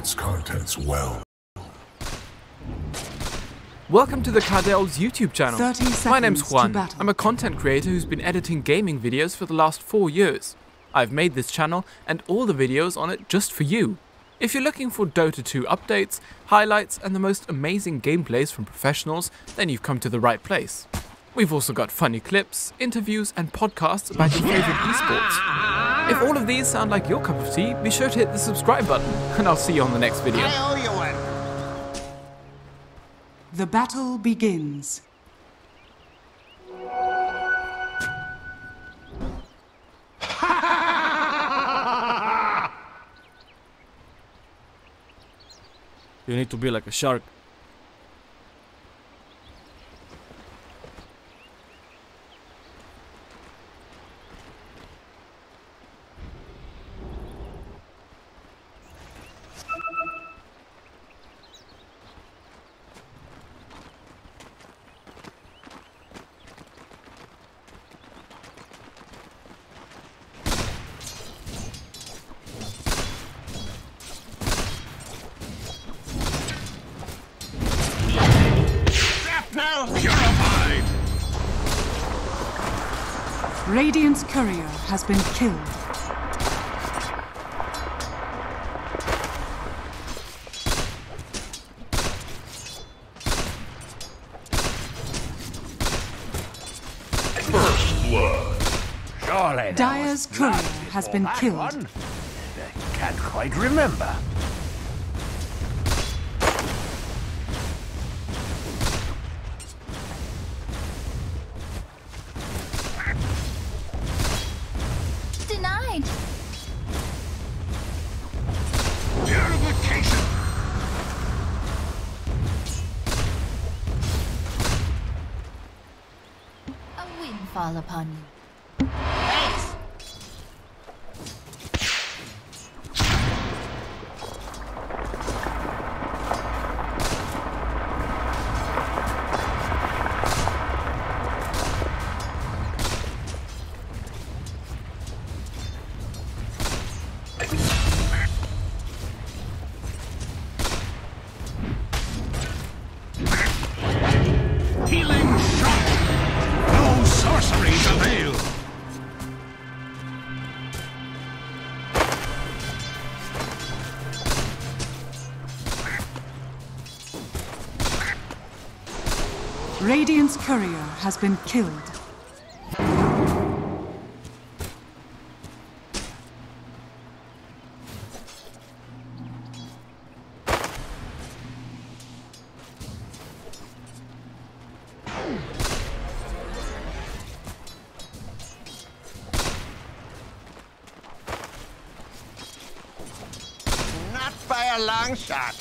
its contents well. Welcome to the Kardel's YouTube channel. My name's Juan. I'm a content creator who's been editing gaming videos for the last 4 years. I've made this channel and all the videos on it just for you. If you're looking for Dota 2 updates, highlights and the most amazing gameplays from professionals, then you've come to the right place. We've also got funny clips, interviews and podcasts about your favorite esports. If all of these sound like your cup of tea, be sure to hit the subscribe button and I'll see you on the next video. The battle begins. You need to be like a shark. Radiant's courier has been killed. First blood. Surely Dire's courier has been killed. One? I can't quite remember. Fall upon you. Thanks. Radiant's courier has been killed. Not by a long shot.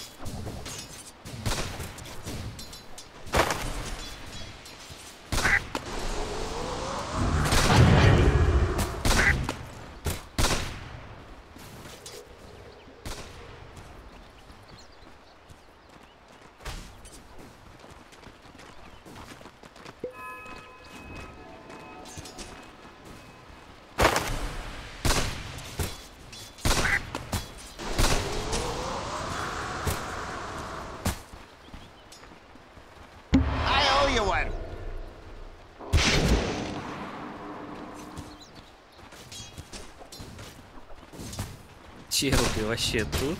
Чел, ты вообще тут?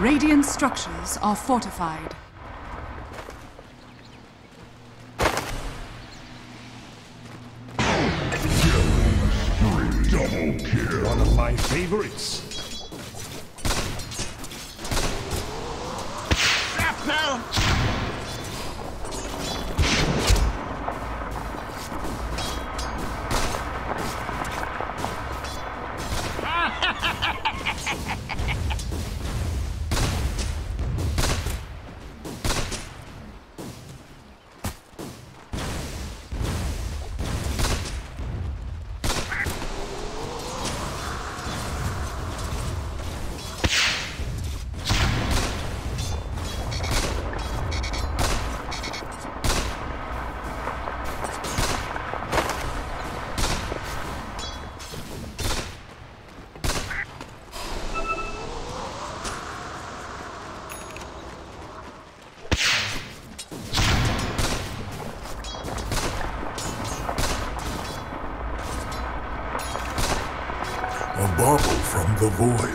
Radiant structures are fortified. Double kill. One of my favorites. from the void.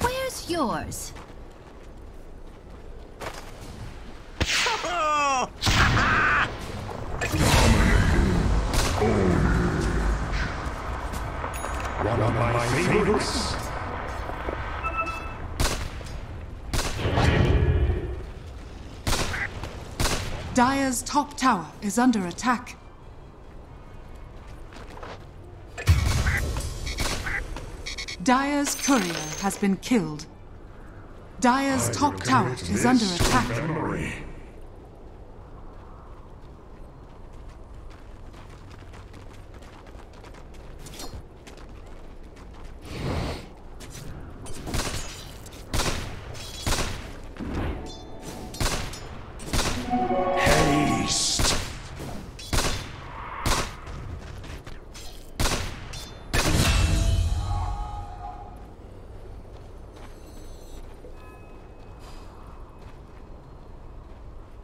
Where's yours? One of my favorites. Dire's top tower is under attack. Dire's courier has been killed. Dire's top tower is under attack.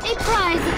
A prize!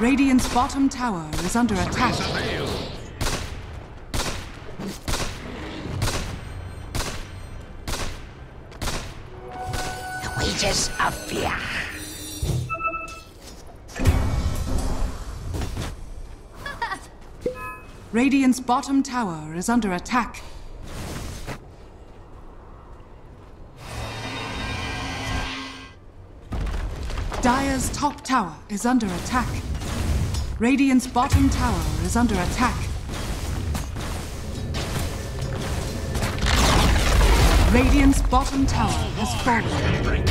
Radiant's bottom tower is under attack. The wages of fear. Radiant's bottom tower is under attack. Dire's top tower is under attack. Radiant's bottom tower is under attack. Radiant's bottom tower has fallen.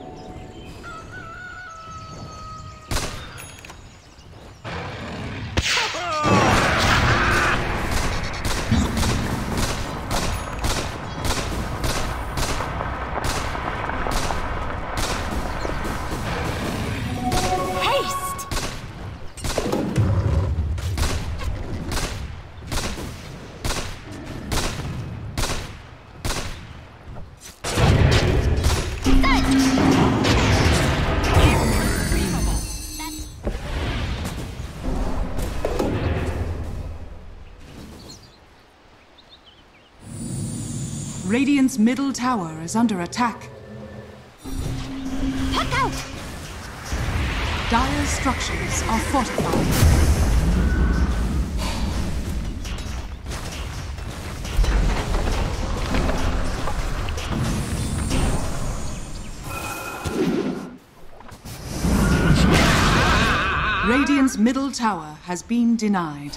Radiant's middle tower is under attack. Look out! Dire structures are fortified. Radiant's middle tower has been denied.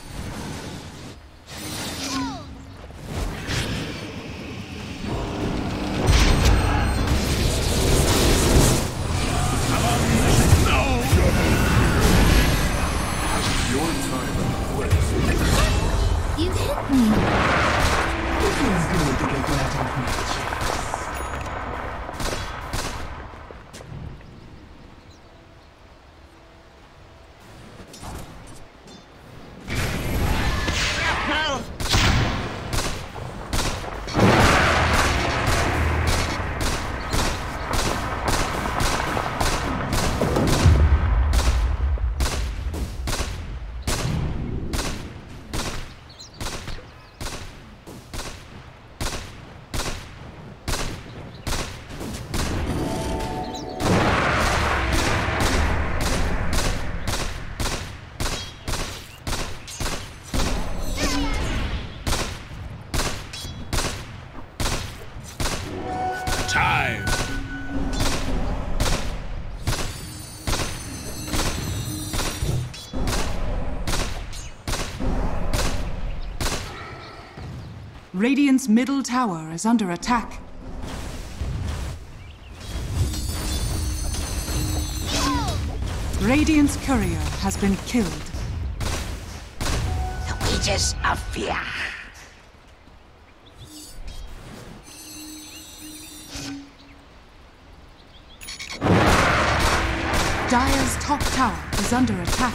Radiant's middle tower is under attack. Radiant's courier has been killed. The wages of fear. Dire's top tower is under attack.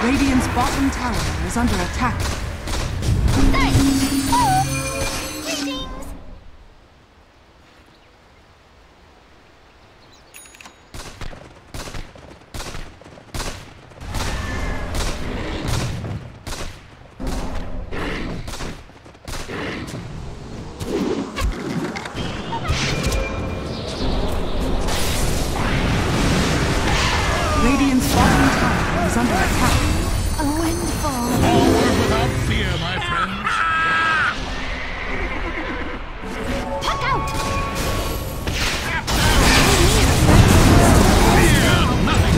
Radiant's bottom tower is under attack. Nice. Oh. Greetings. Radiant's bottom tower is under attack. A windfall. All without fear, my friends. Puck out! Fear nothing.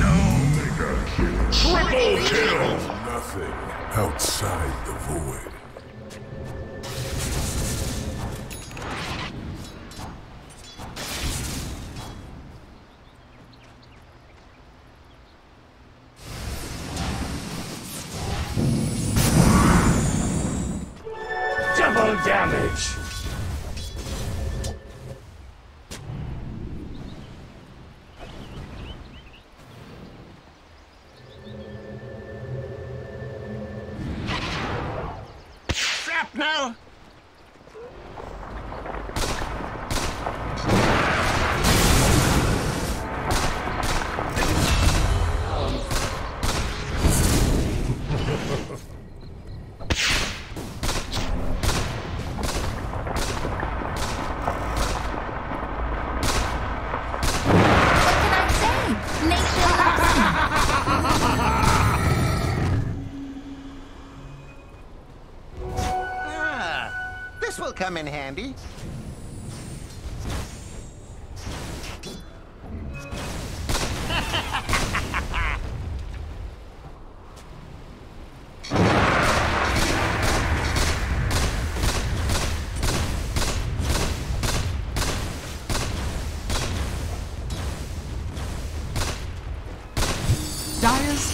No, mega kill. Triple kill. Nothing outside the void. Damage! Shrapnel! This will come in handy.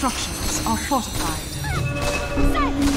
structures are fortified. Silence!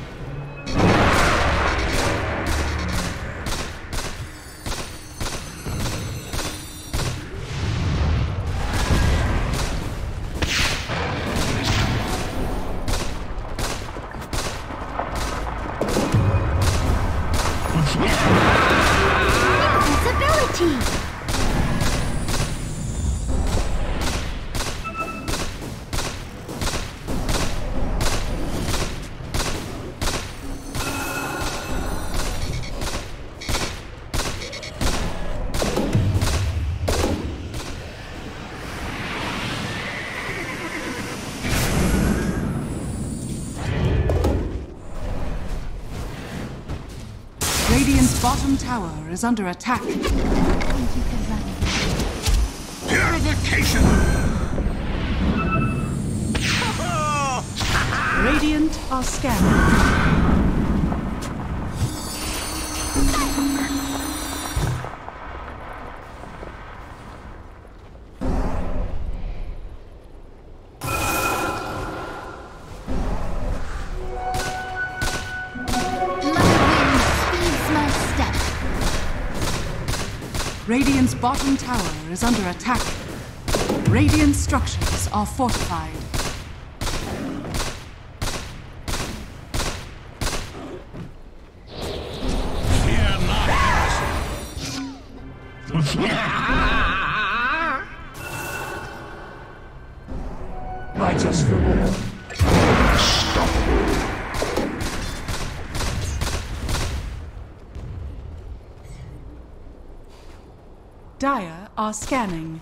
Bottom tower is under attack. I think you can run. Purification! Radiant are Radiant's bottom tower is under attack. Radiant structures are fortified. Dire are scanning.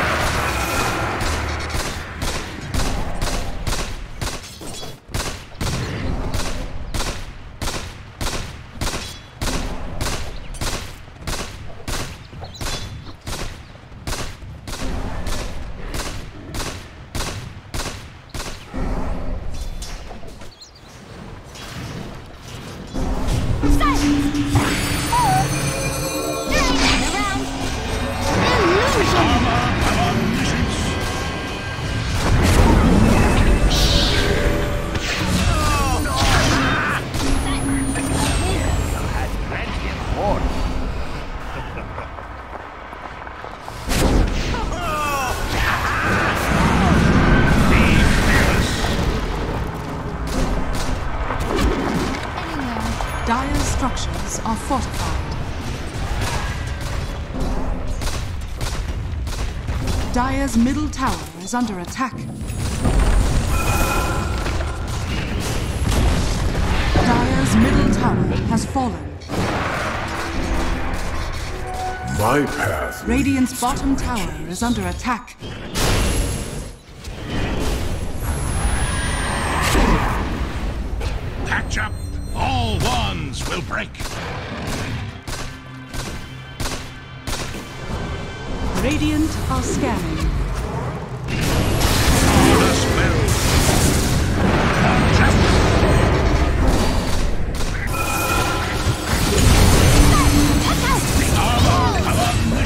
Dire structures are fortified. Dire's middle tower is under attack. Dire's middle tower has fallen. My path. Radiant's bottom tower is under attack. Patch up! All wands will break. Radiant are scanning. Order spell. Patch up! The armor cover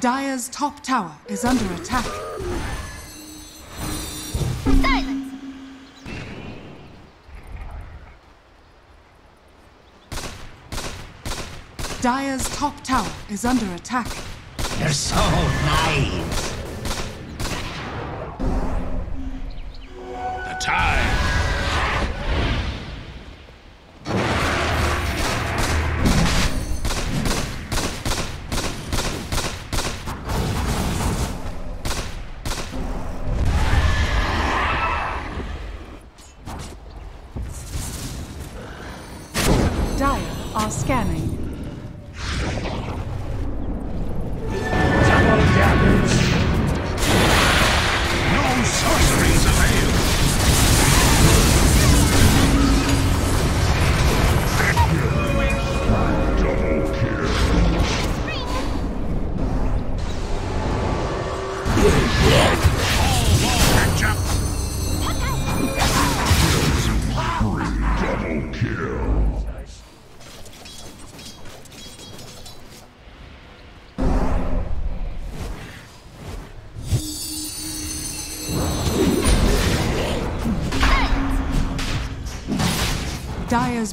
Dire's top tower is under attack. Silence! Dire's top tower is under attack. You're so nice! Dire's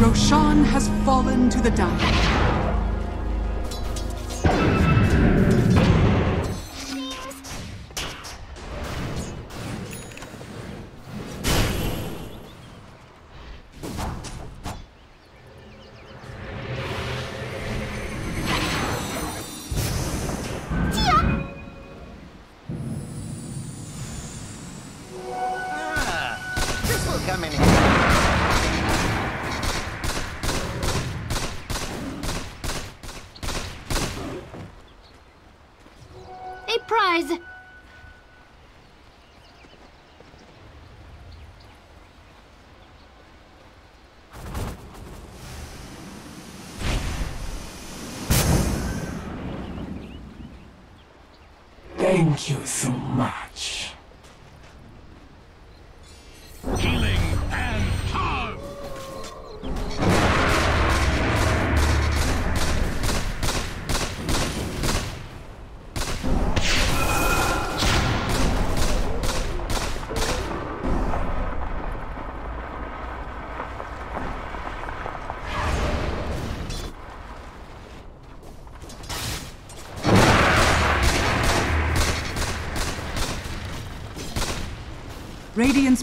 Roshan has fallen to the dire. Thank you so much. Healing and harm. Radiant's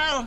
Shrapnel!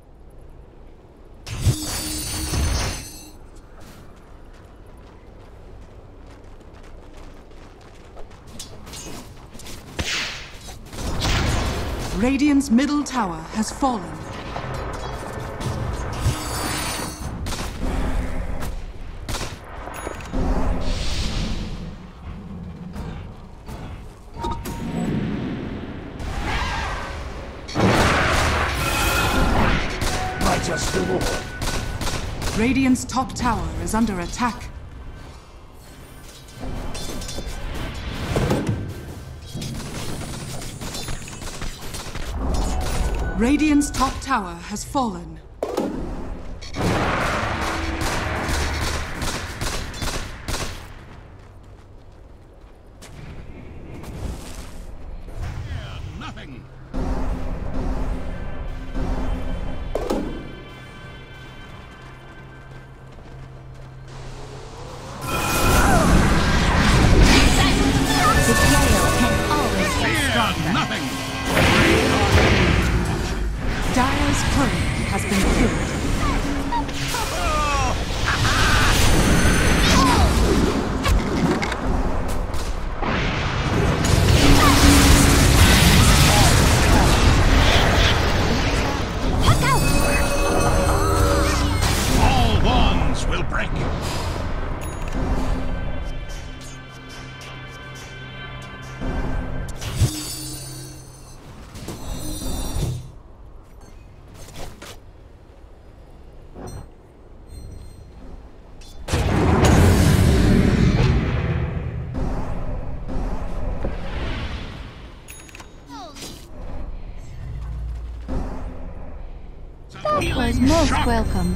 Radiant's middle tower has fallen. Radiant's top tower is under attack. Radiant's top tower has fallen. Most welcome.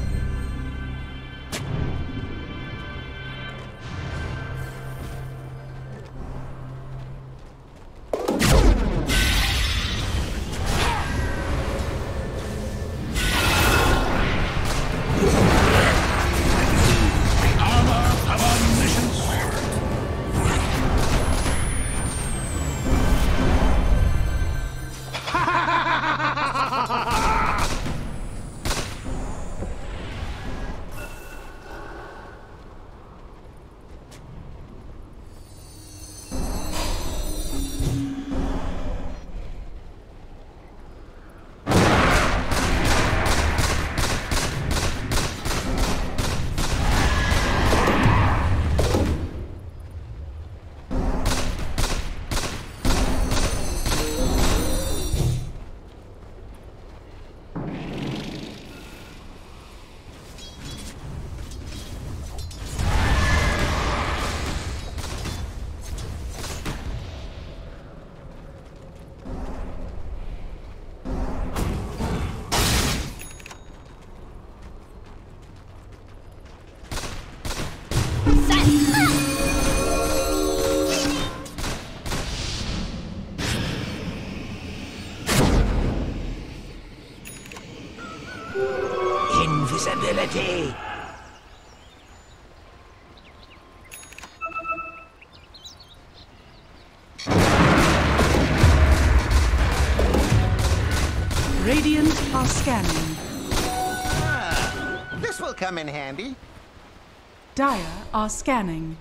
Invisibility! Radiant are scanning. Ah, this will come in handy. Dire are scanning.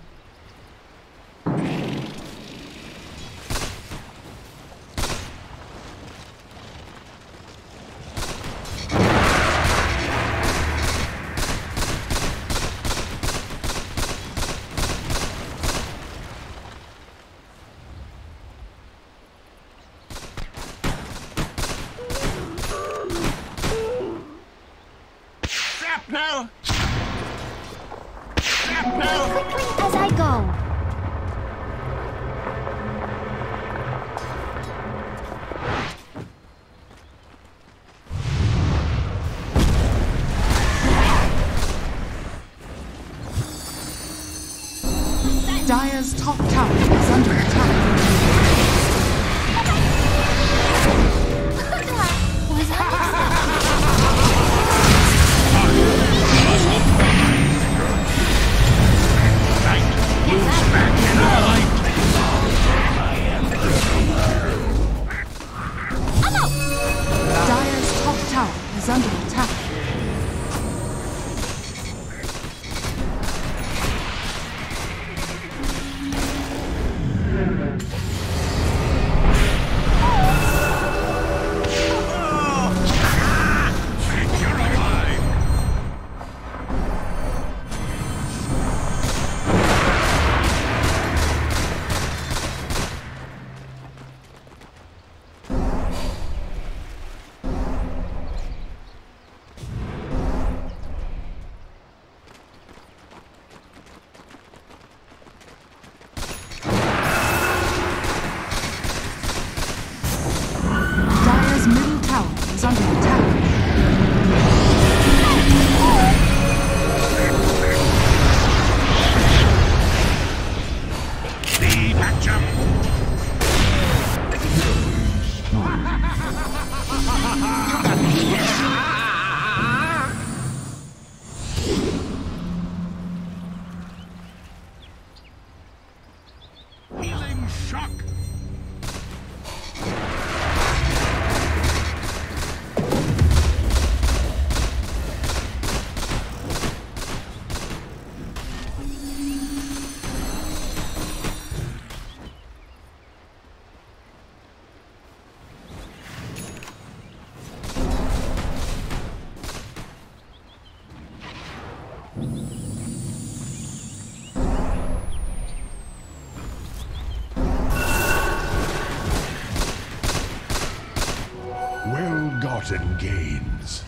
Dire's top tower is under attack. forgotten games.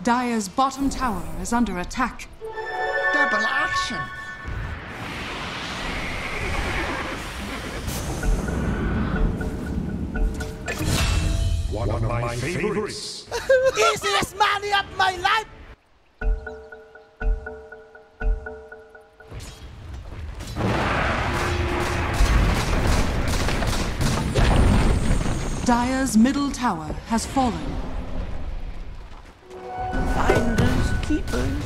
Dire's bottom tower is under attack. Double action! One of my favorites! Easiest money of my life! Dire's middle tower has fallen. Finders, keepers.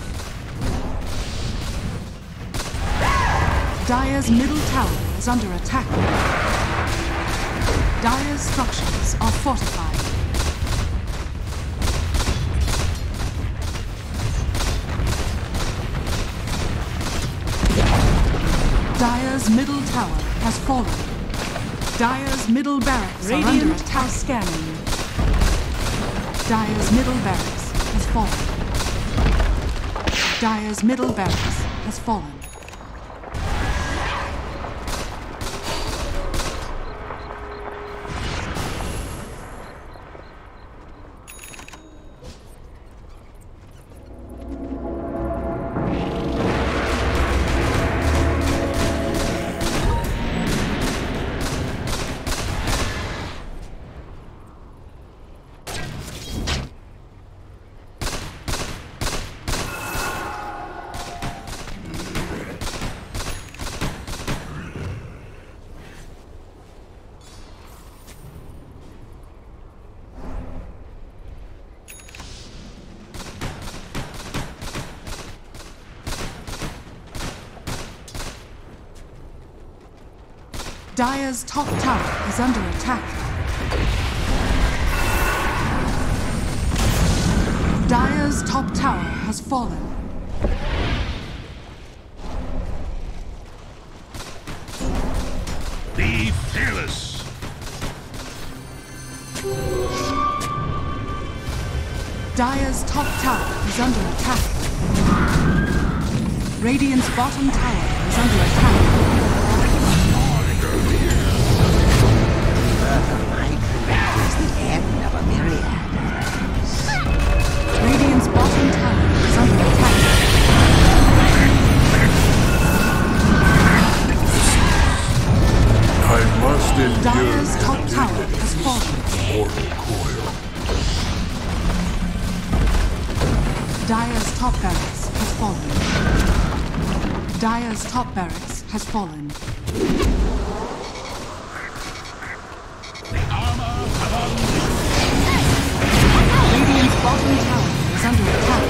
Dire's middle tower is under attack. Dire's structures are fortified. Dire's middle tower has fallen. Dire's middle barracks are under attack. Scanning. Dire's middle barracks has fallen. Dire's middle barracks has fallen. Dire's top tower is under attack. Dire's top tower has fallen. Be fearless. Dire's top tower is under attack. Radiant's bottom tower is under attack. Radiant's bottom tower is under attack. I must endure. Dire's top tower has fallen. Dire's top barracks has fallen. Dire's top barracks has fallen. Bottom tower is under attack.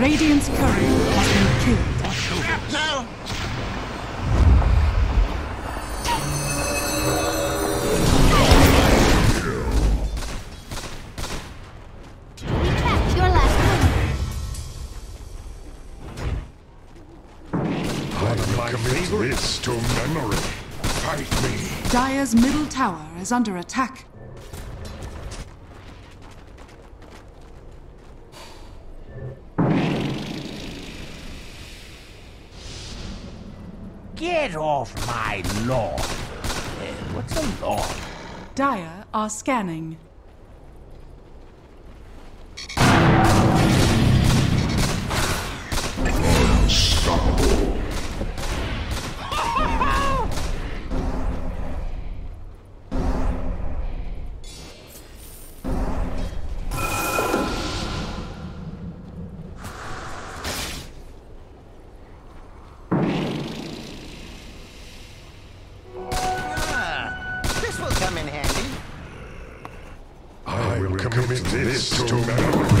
Radiant's courier has been killed. We trapped your last. I commit this to memory. Fight me. Dire's middle tower is under attack. Get off my lawn. What's a lawn? Dire are scanning. Come in handy. commit this to memory.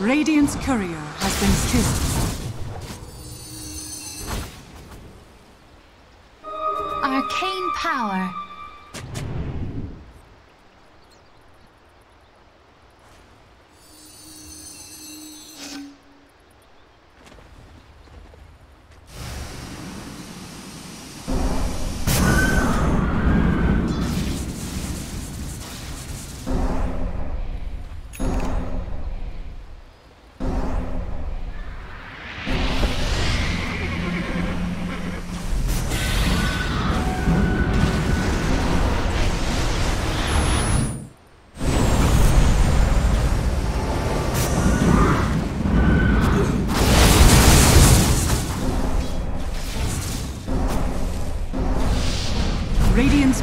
Radiant's courier has been killed. Arcane power. Radiant's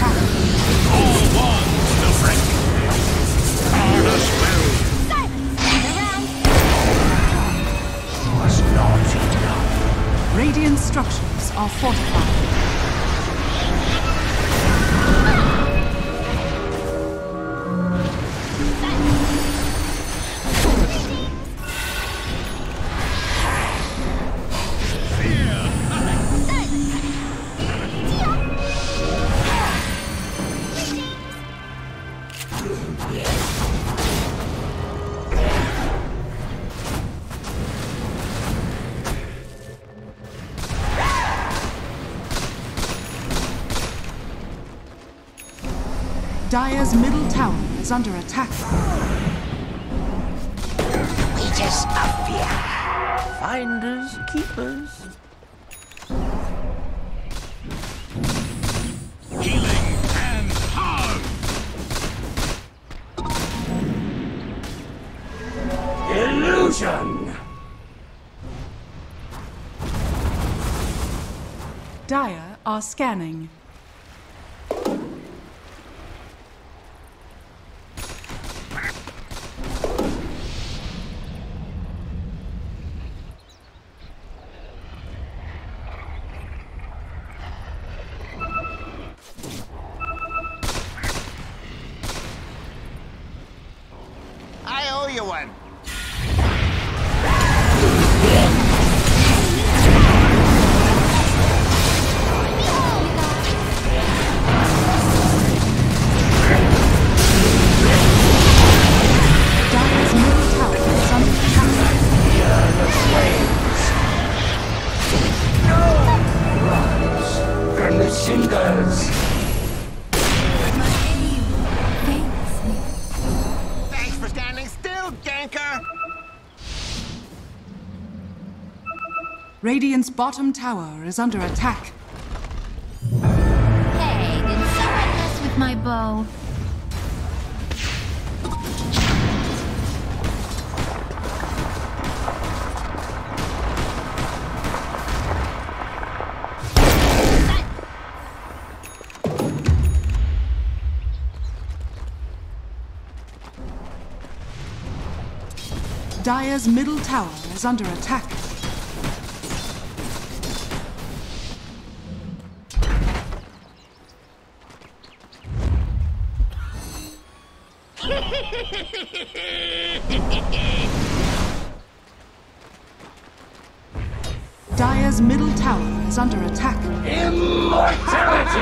All wands will break. Guard us well. Was not enough. Radiant structures are fortified. Fear. Dire's middle tower is under attack. Leaders of fear. Finders, keepers. Healing and harm. Illusion. Dire are scanning. Radiant's bottom tower is under attack. Hey, did someone mess with my bow? Dire's middle tower is under attack. Dire's middle tower is under attack. Immortality!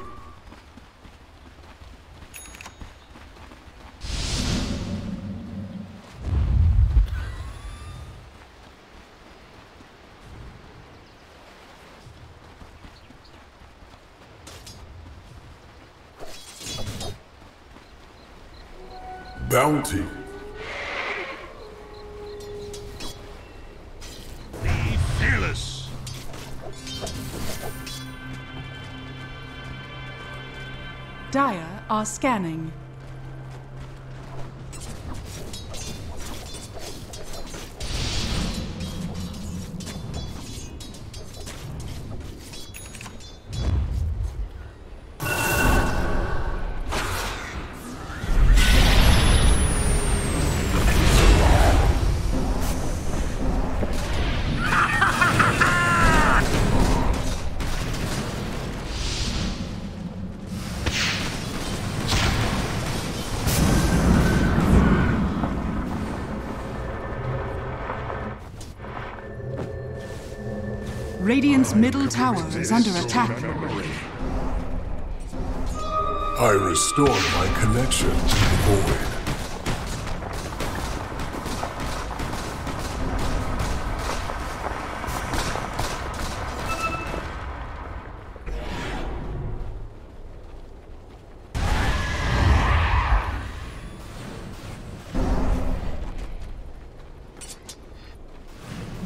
Bounty. Be fearless. Dire are scanning. Radiant's middle tower is under attack. I restore my connection to the void.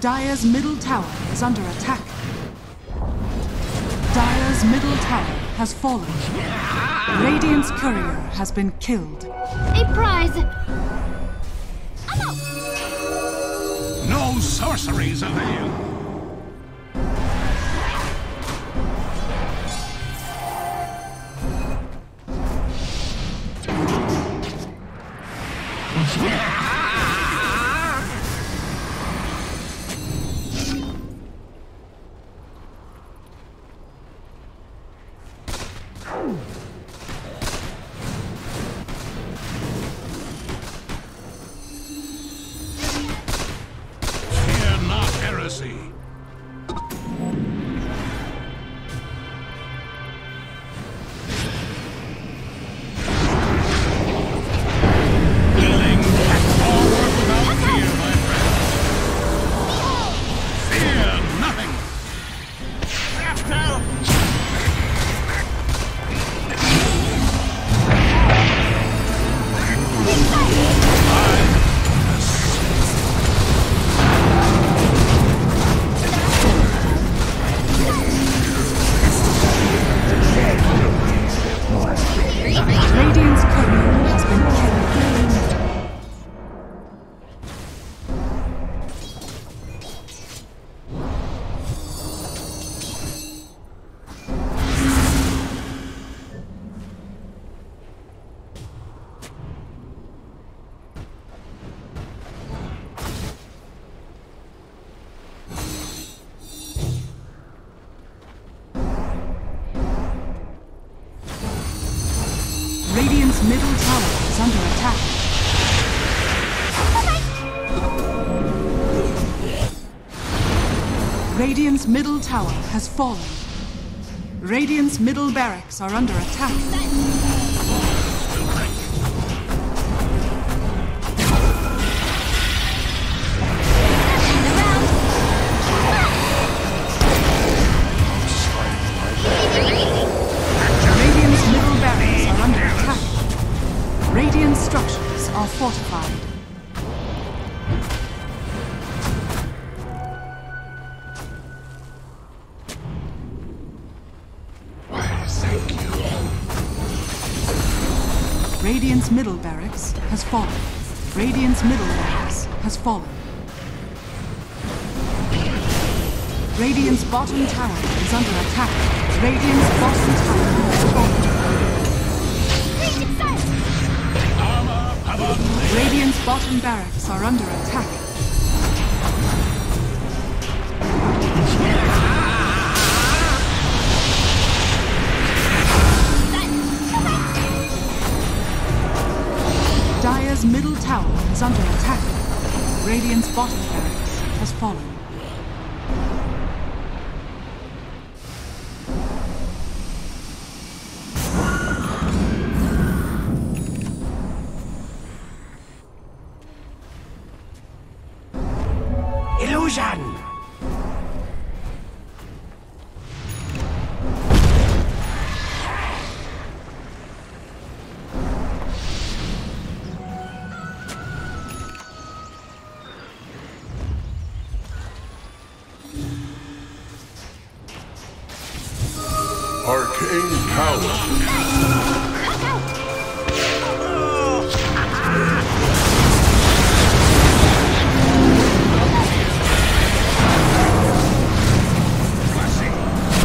Dire's middle tower is under attack. Dire's middle tower has fallen. Radiant's courier has been killed. A prize! Oh. No sorceries avail! Middle tower is under attack. Bye-bye. Radiant's middle tower has fallen. Radiant's middle barracks are under attack. Radiant's middle barracks are under attack. Radiant structures are fortified. Radiant's middle barracks has fallen. Radiant's middle barracks has fallen. Radiant's bottom tower is under attack. Radiant's bottom tower has fallen. Radiant's bottom barracks are under attack. Dire's middle tower is under attack. Radiant's bottom barracks has fallen. Dire's middle tower has fallen.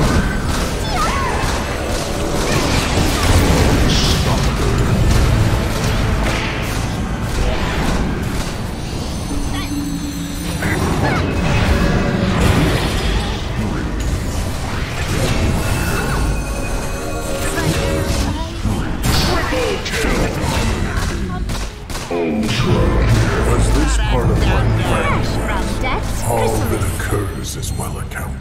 Taken before my time.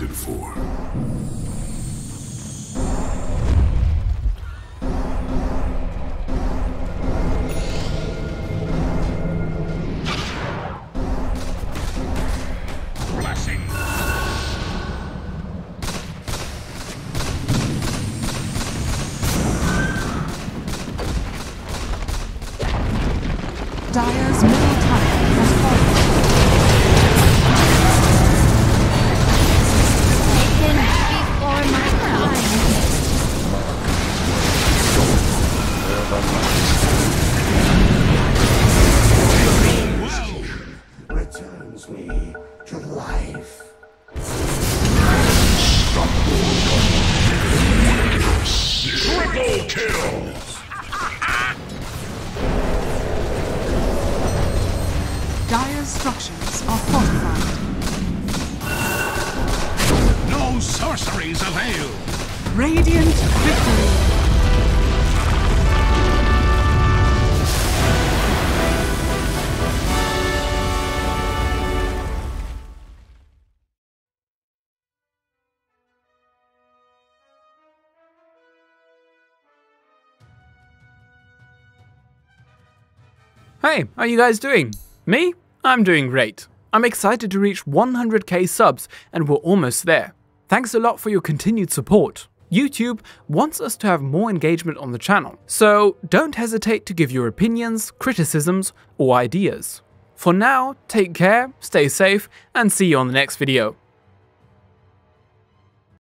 Returns me to life. Triple kill! Structures are fortified. No sorceries avail. Radiant victory. Hey, how are you guys doing? Me? I'm doing great. I'm excited to reach 100k subs and we're almost there. Thanks a lot for your continued support. YouTube wants us to have more engagement on the channel, so don't hesitate to give your opinions, criticisms or ideas. For now, take care, stay safe and see you on the next video.